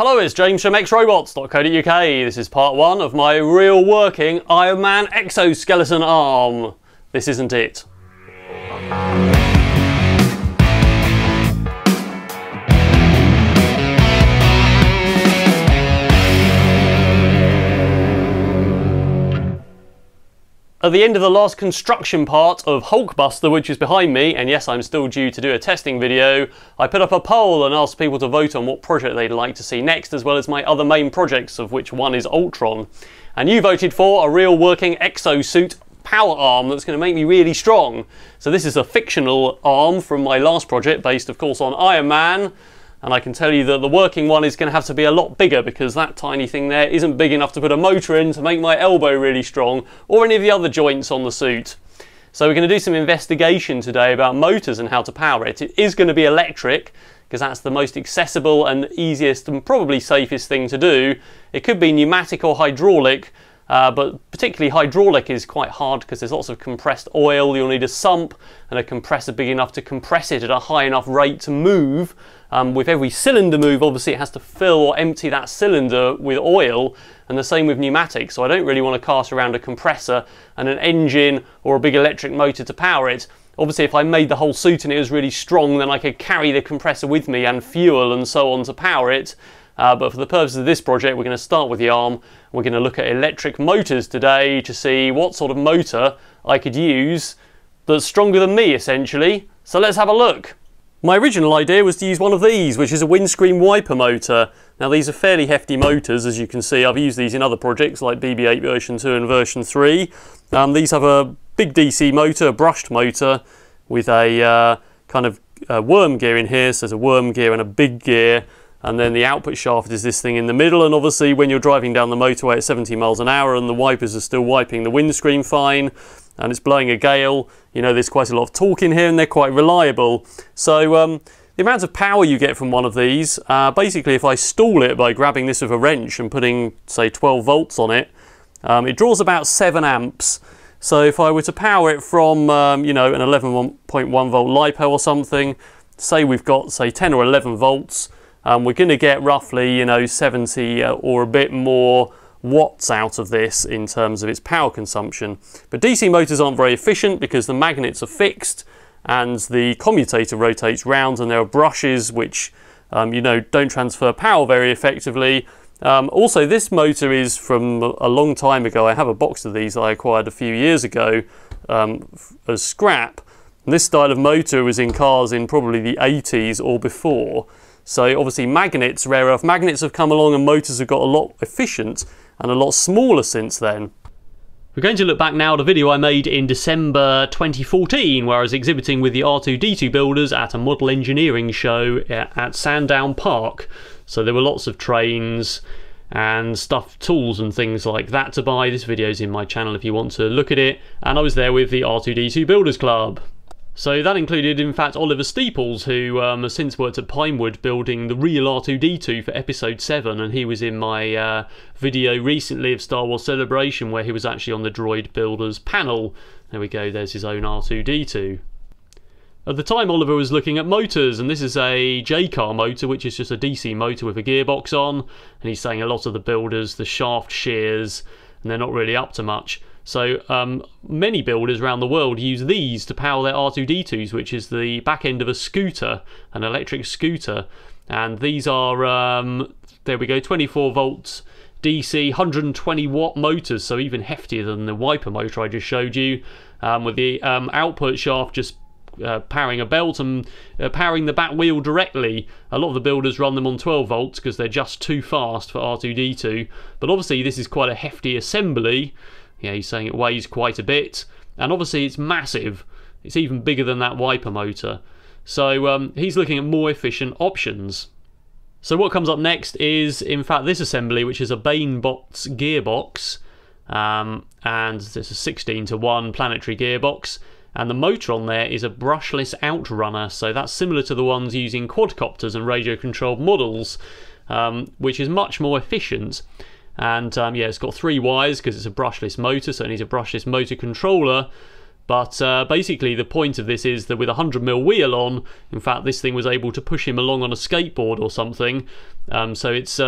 Hello, it's James from xrobots.co.uk. This is part one of my real working Iron Man exoskeleton arm. This isn't it. At the end of the last construction part of Hulkbuster, which is behind me, and yes, I'm still due to do a testing video, I put up a poll and asked people to vote on what project they'd like to see next, as well as my other main projects, of which one is Ultron. And you voted for a real working exosuit power arm that's going to make me really strong. So this is a fictional arm from my last project, based of course on Iron Man. And I can tell you that the working one is going to have to be a lot bigger, because that tiny thing there isn't big enough to put a motor in to make my elbow really strong, or any of the other joints on the suit. So we're going to do some investigation today about motors and how to power it. It is going to be electric, because that's the most accessible and easiest and probably safest thing to do. It could be pneumatic or hydraulic, but particularly hydraulic is quite hard because there's lots of compressed oil. You'll need a sump and a compressor big enough to compress it at a high enough rate to move. With every cylinder move, obviously it has to fill or empty that cylinder with oil, and the same with pneumatics. So I don't really want to cast around a compressor and an engine or a big electric motor to power it. Obviously, if I made the whole suit and it was really strong, then I could carry the compressor with me and fuel and so on to power it. But for the purposes of this project, we're going to start with the arm. We're going to look at electric motors today to see what sort of motor I could use that's stronger than me, essentially. So let's have a look. My original idea was to use one of these, which is a windscreen wiper motor. Now these are fairly hefty motors, as you can see. I've used these in other projects like BB-8 version 2 and version 3. These have a big DC motor, a brushed motor, with a kind of worm gear in here. So there's a worm gear and a big gear. And then the output shaft is this thing in the middle, and obviously when you're driving down the motorway at 70 miles an hour and the wipers are still wiping the windscreen fine and it's blowing a gale, you know, there's quite a lot of torque in here and they're quite reliable. So the amount of power you get from one of these, basically if I stall it by grabbing this with a wrench and putting say 12 volts on it, it draws about 7 amps. So if I were to power it from you know, an 11.1 volt LiPo or something, say we've got say 10 or 11 volts, we're going to get roughly, you know, 70 or a bit more watts out of this in terms of its power consumption. But DC motors aren't very efficient because the magnets are fixed and the commutator rotates round, and there are brushes which, you know, don't transfer power very effectively. Also, this motor is from a long time ago. I have a box of these that I acquired a few years ago as scrap. And this style of motor was in cars in probably the 80s or before. So obviously magnets, rare earth magnets have come along and motors have got a lot efficient and a lot smaller since then. We're going to look back now at a video I made in December 2014 where I was exhibiting with the R2D2 builders at a model engineering show at Sandown Park. So there were lots of trains and stuff, tools and things like that to buy. This video's in my channel if you want to look at it. And I was there with the R2D2 Builders Club. So that included, in fact, Oliver Steeples, who has since worked at Pinewood building the real R2D2 for episode 7, and he was in my video recently of Star Wars Celebration where he was actually on the Droid Builders panel. There we go, there's his own R2D2. At the time, Oliver was looking at motors, and this is a J-car motor, which is just a DC motor with a gearbox on, and he's saying a lot of the builders, the shaft shears, and they're not really up to much. So many builders around the world use these to power their R2D2s, which is the back end of a scooter, an electric scooter. And these are, there we go, 24 volts DC, 120 watt motors, so even heftier than the wiper motor I just showed you, with the output shaft just powering a belt and powering the back wheel directly. A lot of the builders run them on 12 volts because they're just too fast for R2D2. But obviously this is quite a hefty assembly. Yeah, he's saying it weighs quite a bit. And obviously it's massive. It's even bigger than that wiper motor. So he's looking at more efficient options. So what comes up next is, in fact, this assembly, which is a Bainbot's gearbox. And it's a 16:1 planetary gearbox. And the motor on there is a brushless outrunner, so that's similar to the ones using quadcopters and radio-controlled models, which is much more efficient. And yeah, it's got 3 wires because it's a brushless motor, so it needs a brushless motor controller. But basically the point of this is that with a 100mm wheel on, in fact this thing was able to push him along on a skateboard or something. So it's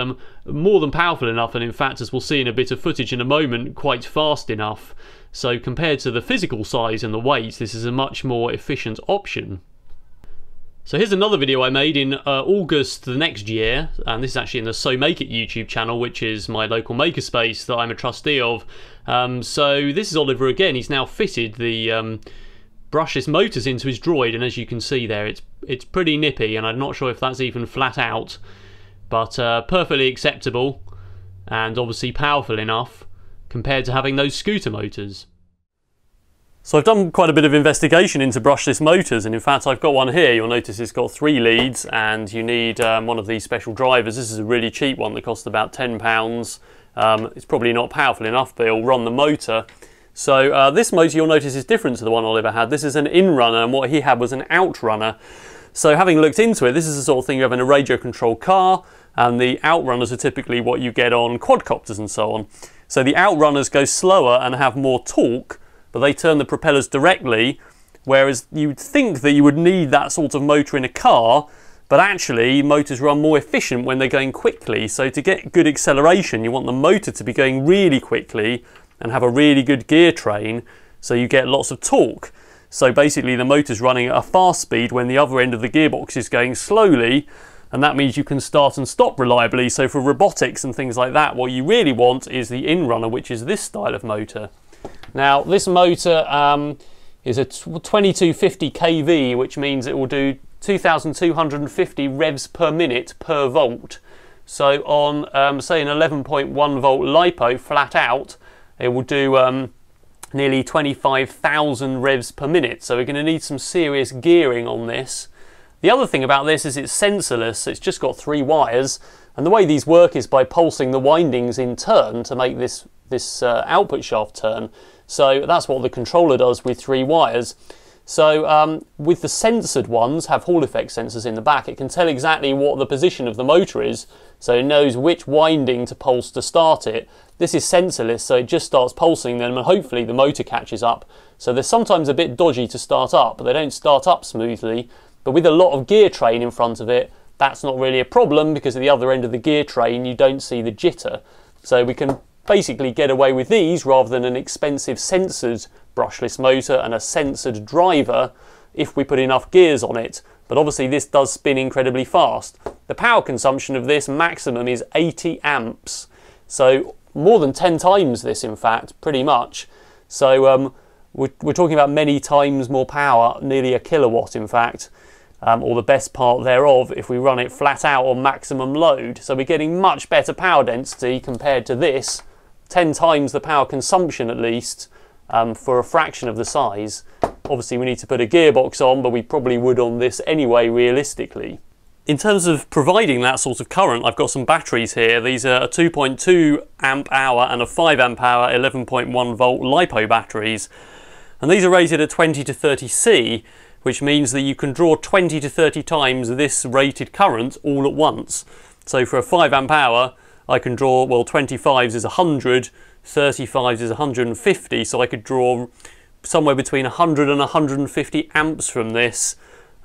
more than powerful enough, and in fact, as we'll see in a bit of footage in a moment, quite fast enough. So compared to the physical size and the weight, this is a much more efficient option. So here's another video I made in August the next year, and this is actually in the So Make It YouTube channel, which is my local makerspace that I'm a trustee of. So this is Oliver again. He's now fitted the brushless motors into his droid, and as you can see there, it's pretty nippy, and I'm not sure if that's even flat out, but perfectly acceptable, and obviously powerful enough compared to having those scooter motors. So I've done quite a bit of investigation into brushless motors, and in fact I've got one here. You'll notice it's got 3 leads, and you need one of these special drivers. This is a really cheap one that costs about £10. It's probably not powerful enough, but it'll run the motor. So this motor, you'll notice, is different to the one Oliver had. This is an in-runner, and what he had was an out-runner. So having looked into it, this is the sort of thing you have in a radio-controlled car, and the out-runners are typically what you get on quadcopters and so on. So the out-runners go slower and have more torque, but they turn the propellers directly, whereas you'd think that you would need that sort of motor in a car, but actually motors run more efficient when they're going quickly. So to get good acceleration, you want the motor to be going really quickly and have a really good gear train, so you get lots of torque. So basically the motor's running at a fast speed when the other end of the gearbox is going slowly, and that means you can start and stop reliably. So for robotics and things like that, what you really want is the in-runner, which is this style of motor. Now this motor is a 2250 kV, which means it will do 2250 revs per minute per volt. So on say an 11.1 volt LiPo flat out, it will do nearly 25,000 revs per minute. So we're going to need some serious gearing on this. The other thing about this is it's sensorless, so it's just got 3 wires, and the way these work is by pulsing the windings in turn to make this output shaft turn. So that's what the controller does with 3 wires. So with the sensored ones, have Hall effect sensors in the back, it can tell exactly what the position of the motor is, so it knows which winding to pulse to start it. This is sensorless, so it just starts pulsing them, and hopefully the motor catches up. So they're sometimes a bit dodgy to start up, but they don't start up smoothly. But with a lot of gear train in front of it, that's not really a problem, because at the other end of the gear train you don't see the jitter. So we can basically get away with these rather than an expensive sensored brushless motor and a sensored driver if we put enough gears on it. But obviously this does spin incredibly fast. The power consumption of this maximum is 80 amps. So more than 10 times this, in fact, pretty much. So we're talking about many times more power, nearly 1 kilowatt in fact, or the best part thereof if we run it flat out on maximum load. So we're getting much better power density compared to this. 10 times the power consumption at least, for a fraction of the size. Obviously we need to put a gearbox on, but we probably would on this anyway realistically. In terms of providing that sort of current, I've got some batteries here. These are a 2.2 amp hour and a 5 amp hour 11.1 volt LiPo batteries, and these are rated at 20 to 30 C, which means that you can draw 20 to 30 times this rated current all at once. So for a 5 amp hour I can draw, well, 25s is 100, 35s is 150, so I could draw somewhere between 100 and 150 amps from this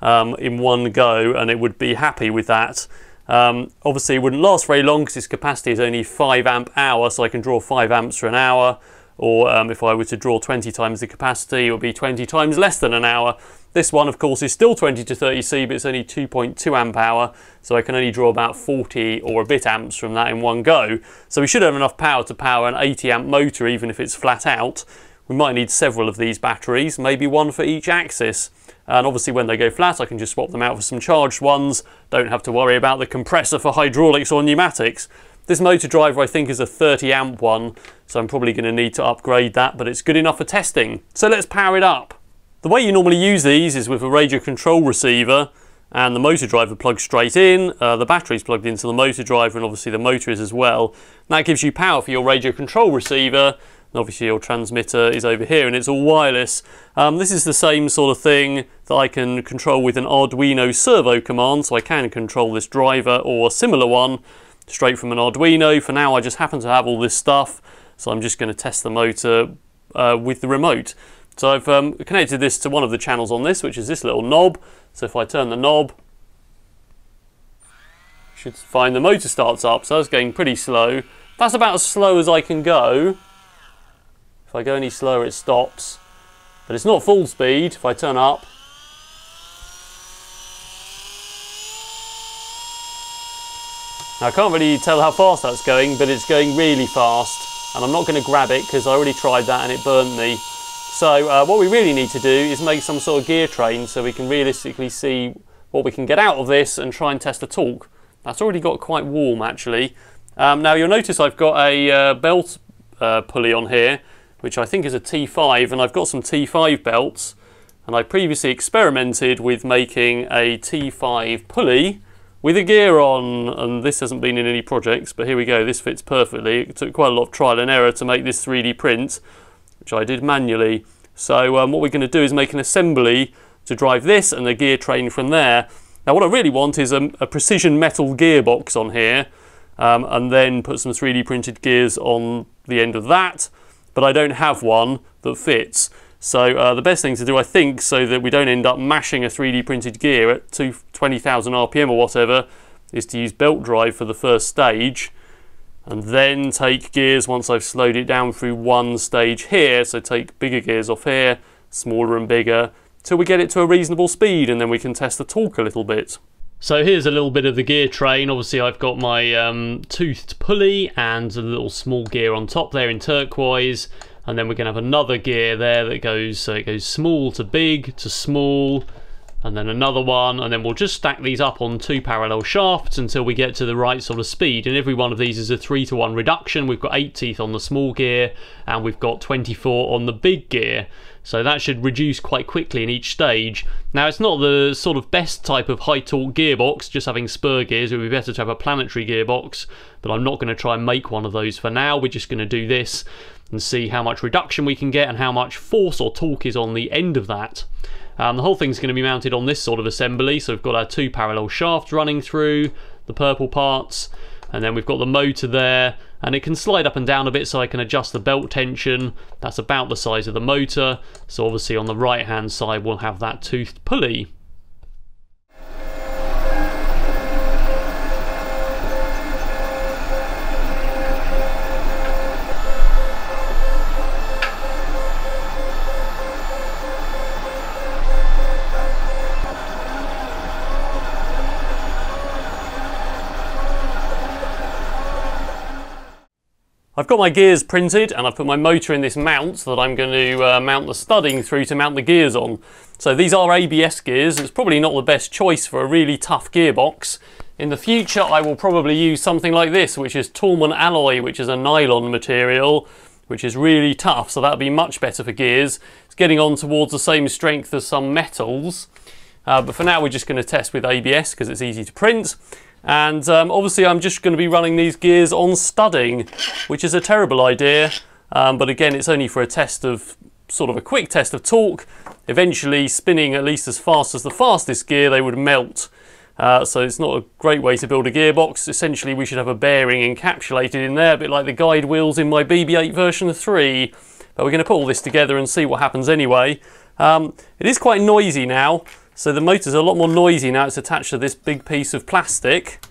in one go, and it would be happy with that. Obviously it wouldn't last very long because its capacity is only 5 amp hour, so I can draw 5 amps for an hour, or if I were to draw 20 times the capacity, it would be 20 times less than an hour. This one, of course, is still 20 to 30 C, but it's only 2.2 amp hour, so I can only draw about 40 or a bit amps from that in one go. So we should have enough power to power an 80 amp motor, even if it's flat out. We might need several of these batteries, maybe one for each axis. And obviously when they go flat, I can just swap them out for some charged ones. Don't have to worry about the compressor for hydraulics or pneumatics. This motor driver, I think, is a 30 amp one, so I'm probably going to need to upgrade that, but it's good enough for testing. So let's power it up. The way you normally use these is with a radio control receiver, and the motor driver plugs straight in, the battery's plugged into the motor driver, and obviously the motor is as well. And that gives you power for your radio control receiver, and obviously your transmitter is over here, and it's all wireless. This is the same sort of thing that I can control with an Arduino servo command, so I can control this driver or a similar one straight from an Arduino. For now I just happen to have all this stuff, so I'm just going to test the motor with the remote. So I've connected this to one of the channels on this, which is this little knob. So if I turn the knob, you should find the motor starts up. So that's going pretty slow. That's about as slow as I can go. If I go any slower, it stops. But it's not full speed. If I turn up, now I can't really tell how fast that's going, but it's going really fast, and I'm not going to grab it because I already tried that and it burned me. So what we really need to do is make some sort of gear train so we can realistically see what we can get out of this and try and test the torque. That's already got quite warm, actually. Now you'll notice I've got a belt pulley on here, which I think is a T5, and I've got some T5 belts, and I previously experimented with making a T5 pulley with a gear on, and this hasn't been in any projects, but here we go, this fits perfectly. It took quite a lot of trial and error to make this 3D print, which I did manually. So what we're going to do is make an assembly to drive this and the gear train from there. Now what I really want is a precision metal gearbox on here, and then put some 3D printed gears on the end of that, but I don't have one that fits. So the best thing to do, I think, so that we don't end up mashing a 3D printed gear at 20,000 RPM or whatever, is to use belt drive for the first stage, and then take gears once I've slowed it down through one stage here. So take bigger gears off here, smaller and bigger, till we get it to a reasonable speed, and then we can test the torque a little bit. So here's a little bit of the gear train. Obviously I've got my toothed pulley and a little small gear on top there in turquoise. And then we're going to have another gear there that goes, so it goes small to big to small, and then another one, and then we'll just stack these up on two parallel shafts until we get to the right sort of speed. And every one of these is a 3-to-1 reduction. We've got 8 teeth on the small gear, and we've got 24 on the big gear. So that should reduce quite quickly in each stage. Now it's not the sort of best type of high torque gearbox, just having spur gears. It would be better to have a planetary gearbox, but I'm not going to try and make one of those for now. We're just going to do this and see how much reduction we can get and how much force or torque is on the end of that. The whole thing's going to be mounted on this sort of assembly. So we've got our two parallel shafts running through the purple parts, and then we've got the motor there, and it can slide up and down a bit so I can adjust the belt tension. That's about the size of the motor. So obviously on the right hand side we'll have that toothed pulley. I've got my gears printed, and I've put my motor in this mount that I'm going to mount the studding through to mount the gears on. So these are ABS gears. It's probably not the best choice for a really tough gearbox. In the future I will probably use something like this, which is Tormann alloy, which is a nylon material, which is really tough, so that'll be much better for gears. It's getting on towards the same strength as some metals, but for now we're just going to test with ABS because it's easy to print. And obviously I'm just going to be running these gears on studding, which is a terrible idea, but again it's only for a test of, sort of a quick test of torque. Eventually spinning at least as fast as the fastest gear, they would melt. So it's not a great way to build a gearbox. Essentially we should have a bearing encapsulated in there, a bit like the guide wheels in my BB-8 version 3. But we're going to put all this together and see what happens anyway. It is quite noisy now. So the motor's a lot more noisy now it's attached to this big piece of plastic.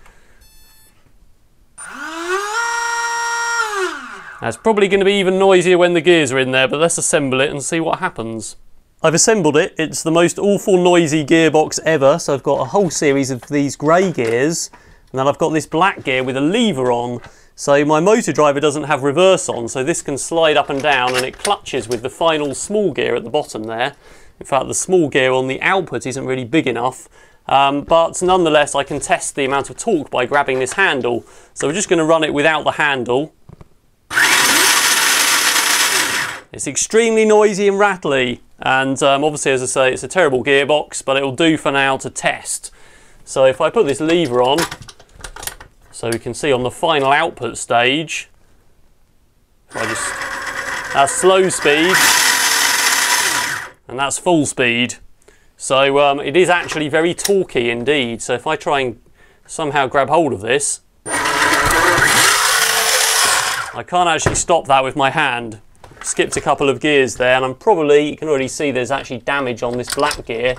That's probably going to be even noisier when the gears are in there, but let's assemble it and see what happens. I've assembled it. It's the most awful noisy gearbox ever. So I've got a whole series of these grey gears, and then I've got this black gear with a lever on. So my motor driver doesn't have reverse on, so this can slide up and down, and it clutches with the final small gear at the bottom there. In fact, the small gear on the output isn't really big enough, but nonetheless I can test the amount of torque by grabbing this handle. So we're just going to run it without the handle. It's extremely noisy and rattly, and obviously, as I say, it's a terrible gearbox, but it'll do for now to test. So if I put this lever on, so we can see on the final output stage, if I just, at slow speed, and that's full speed. So it is actually very torquey indeed. So if I try and somehow grab hold of this, I can't actually stop that with my hand. skipped a couple of gears there, and I'm probably, you can already see there's actually damage on this black gear.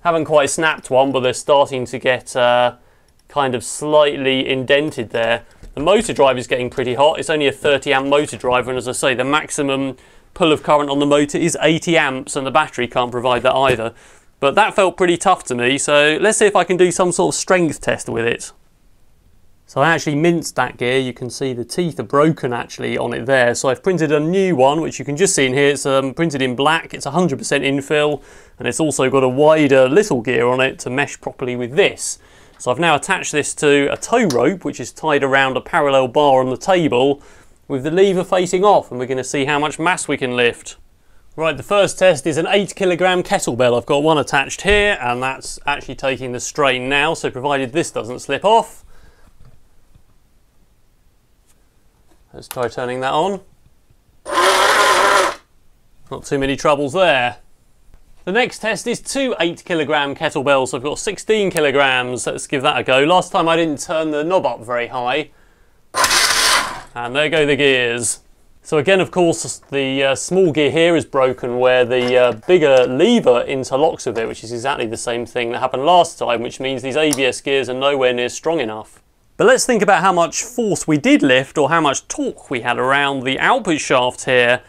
Haven't quite snapped one, but they're starting to get kind of slightly indented there. The motor drive is getting pretty hot. It's only a 30 amp motor drive, and as I say, the maximum pull of current on the motor is 80 amps, and the battery can't provide that either. But that felt pretty tough to me, so let's see if I can do some sort of strength test with it. So I actually minced that gear. You can see the teeth are broken actually on it there. So I've printed a new one, which you can just see in here. It's printed in black. It's 100% infill, and it's also got a wider little gear on it to mesh properly with this. So I've now attached this to a tow rope, which is tied around a parallel bar on the table with the lever facing off, and we're going to see how much mass we can lift. Right, the first test is an 8 kilogram kettlebell. I've got one attached here, and that's actually taking the strain now, so provided this doesn't slip off. Let's try turning that on. Not too many troubles there. The next test is two 8 kilogram kettlebells, so I've got 16 kilograms. Let's give that a go. Last time I didn't turn the knob up very high. And there go the gears. So again, of course, the small gear here is broken where the bigger lever interlocks with it, which is exactly the same thing that happened last time, which means these ABS gears are nowhere near strong enough. But let's think about how much force we did lift, or how much torque we had around the output shaft here,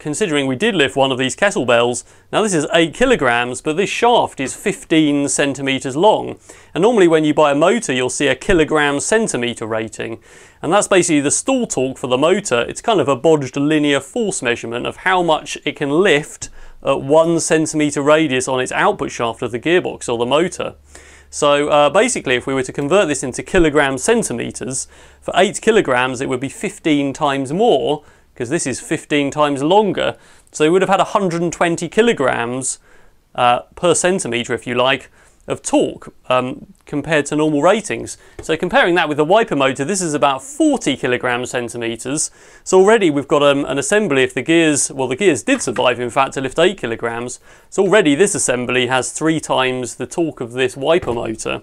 considering we did lift one of these kettlebells. Now this is 8 kilograms, but this shaft is 15 centimeters long. And normally when you buy a motor, you'll see a kilogram centimeter rating. And that's basically the stall torque for the motor. It's kind of a bodged linear force measurement of how much it can lift at 1 centimeter radius on its output shaft of the gearbox or the motor. So basically, if we were to convert this into kilogram centimeters, for 8 kilograms, it would be 15 times more, because this is 15 times longer. So we would have had 120 kilograms per centimetre, if you like, of torque compared to normal ratings. So comparing that with the wiper motor, this is about 40 kilogram centimetres. So already we've got an assembly, if the gears, well, the gears did survive, in fact, to lift 8 kilograms. So already this assembly has 3 times the torque of this wiper motor.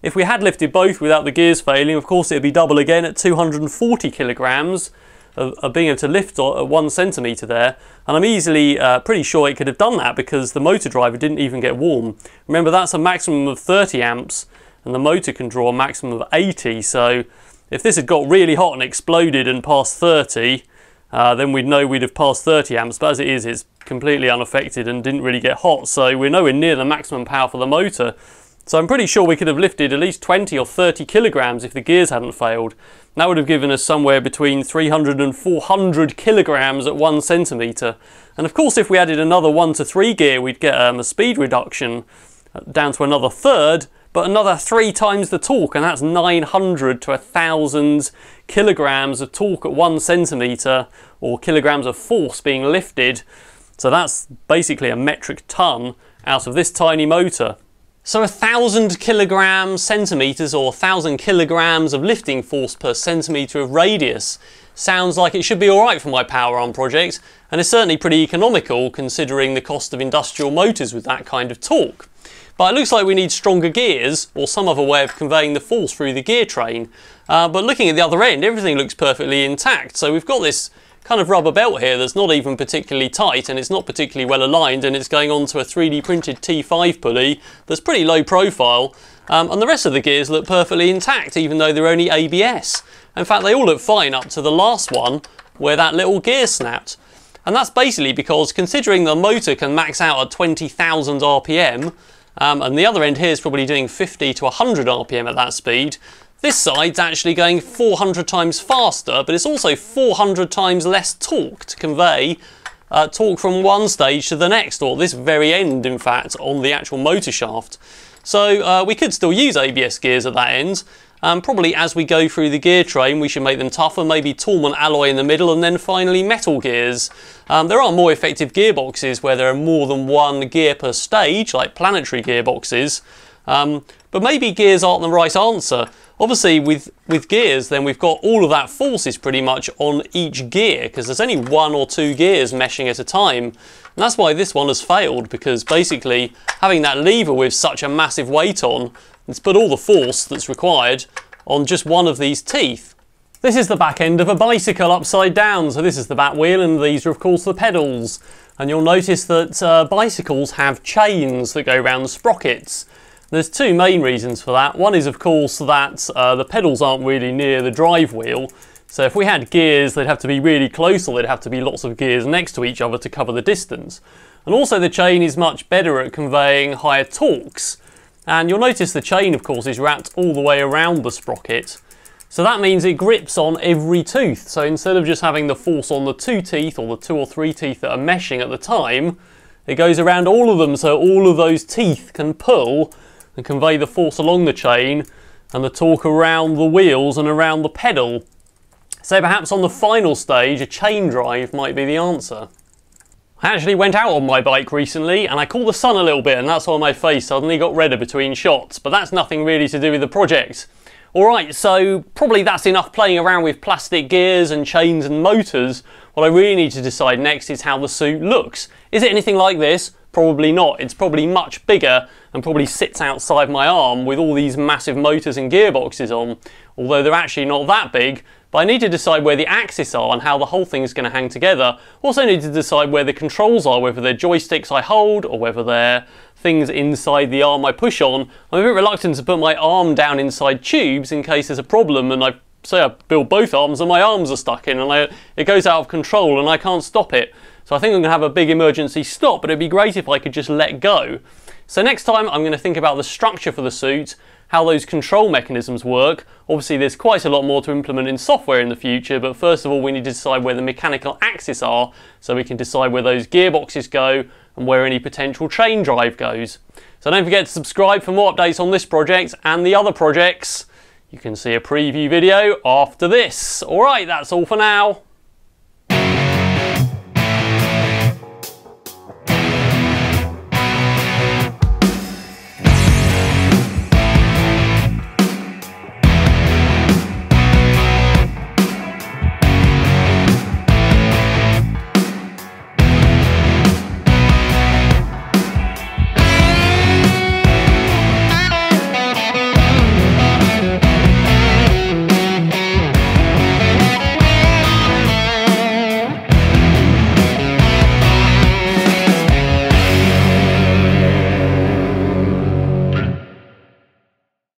If we had lifted both without the gears failing, of course, it'd be double again at 240 kilograms. Of being able to lift at 1 centimetre there, and I'm easily pretty sure it could have done that because the motor driver didn't even get warm. Remember, that's a maximum of 30 amps, and the motor can draw a maximum of 80, so if this had got really hot and exploded and passed 30, then we'd know we'd have passed 30 amps, but as it is, it's completely unaffected and didn't really get hot, so we're nowhere near the maximum power for the motor. So I'm pretty sure we could have lifted at least 20 or 30 kilograms if the gears hadn't failed. That would have given us somewhere between 300 and 400 kilograms at 1 centimetre. And of course, if we added another 1 to 3 gear, we'd get a speed reduction down to another third, but another 3 times the torque, and that's 900 to 1,000 kilograms of torque at 1 centimetre, or kilograms of force being lifted. So that's basically a metric ton out of this tiny motor. So 1,000 kilogram centimetres, or 1,000 kilograms of lifting force per centimetre of radius, sounds like it should be alright for my power arm project, and is certainly pretty economical considering the cost of industrial motors with that kind of torque. But it looks like we need stronger gears, or some other way of conveying the force through the gear train. But looking at the other end, everything looks perfectly intact. So we've got this kind of rubber belt here that's not even particularly tight, and it's not particularly well aligned, and it's going onto a 3D printed T5 pulley that's pretty low profile, and the rest of the gears look perfectly intact even though they're only ABS. In fact, they all look fine up to the last one where that little gear snapped. And that's basically because, considering the motor can max out at 20,000 RPM, and the other end here is probably doing 50 to 100 RPM at that speed, this side's actually going 400 times faster, but it's also 400 times less torque to convey torque from one stage to the next, or this very end, in fact, on the actual motor shaft. So we could still use ABS gears at that end. Probably as we go through the gear train, we should make them tougher, maybe Tormann alloy in the middle, and then finally metal gears. There are more effective gearboxes where there are more than one gear per stage, like planetary gearboxes, but maybe gears aren't the right answer. Obviously, with gears, then we've got all of that force is pretty much on each gear, because there's only 1 or 2 gears meshing at a time. And that's why this one has failed, because basically having that lever with such a massive weight on, it's put all the force that's required on just one of these teeth. This is the back end of a bicycle upside down. So this is the back wheel and these are of course the pedals. And you'll notice that bicycles have chains that go around the sprockets. There's two main reasons for that. One is of course that the pedals aren't really near the drive wheel. So if we had gears, they'd have to be really close or they'd have to be lots of gears next to each other to cover the distance. And also the chain is much better at conveying higher torques. And you'll notice the chain of course is wrapped all the way around the sprocket. So that means it grips on every tooth. So instead of just having the force on the two teeth or the two or three teeth that are meshing at the time, it goes around all of them so all of those teeth can pull and convey the force along the chain and the torque around the wheels and around the pedal. So perhaps on the final stage, a chain drive might be the answer. I actually went out on my bike recently and I caught the sun a little bit and that's why my face suddenly got redder between shots, but that's nothing really to do with the project. Alright, so probably that's enough playing around with plastic gears and chains and motors. What I really need to decide next is how the suit looks. Is it anything like this? Probably not. It's probably much bigger and probably sits outside my arm with all these massive motors and gearboxes on, although they're actually not that big. But I need to decide where the axes are and how the whole thing is going to hang together. Also need to decide where the controls are, whether they're joysticks I hold or whether they're things inside the arm I push on. I'm a bit reluctant to put my arm down inside tubes in case there's a problem and I say I build both arms and my arms are stuck in and it goes out of control and I can't stop it. So I think I'm going to have a big emergency stop, but it'd be great if I could just let go. So next time I'm going to think about the structure for the suit, how those control mechanisms work. Obviously there's quite a lot more to implement in software in the future, but first of all we need to decide where the mechanical axes are so we can decide where those gearboxes go and where any potential chain drive goes. So don't forget to subscribe for more updates on this project and the other projects. You can see a preview video after this. Alright, that's all for now.